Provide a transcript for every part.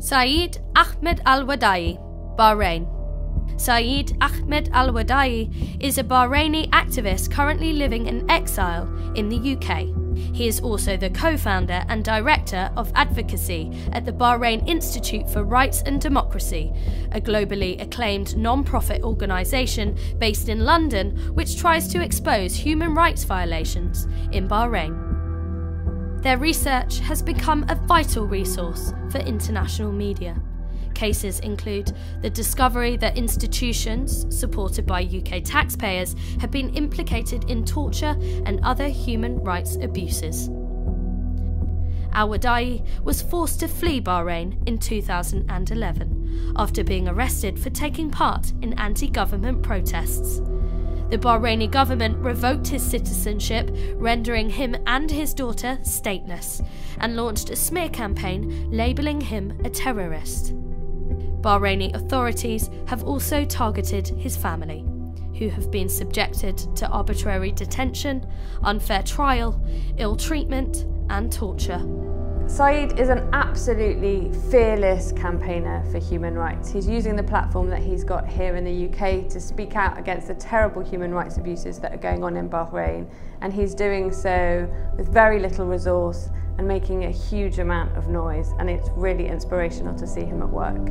Sayed Ahmed Alwadaei, Bahrain. Sayed Ahmed Alwadaei is a Bahraini activist currently living in exile in the UK. He is also the co-founder and director of advocacy at the Bahrain Institute for Rights and Democracy, a globally acclaimed non-profit organisation based in London which tries to expose human rights violations in Bahrain. Their research has become a vital resource for international media. Cases include the discovery that institutions, supported by UK taxpayers, have been implicated in torture and other human rights abuses. Alwadaei was forced to flee Bahrain in 2011 after being arrested for taking part in anti-government protests. The Bahraini government revoked his citizenship, rendering him and his daughter stateless, and launched a smear campaign labelling him a terrorist. Bahraini authorities have also targeted his family, who have been subjected to arbitrary detention, unfair trial, ill treatment, and torture. Sayed is an absolutely fearless campaigner for human rights. He's using the platform that he's got here in the UK to speak out against the terrible human rights abuses that are going on in Bahrain. And he's doing so with very little resource and making a huge amount of noise. And it's really inspirational to see him at work.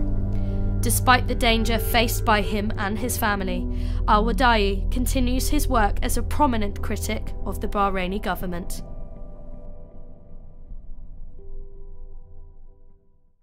Despite the danger faced by him and his family, Alwadaei continues his work as a prominent critic of the Bahraini government.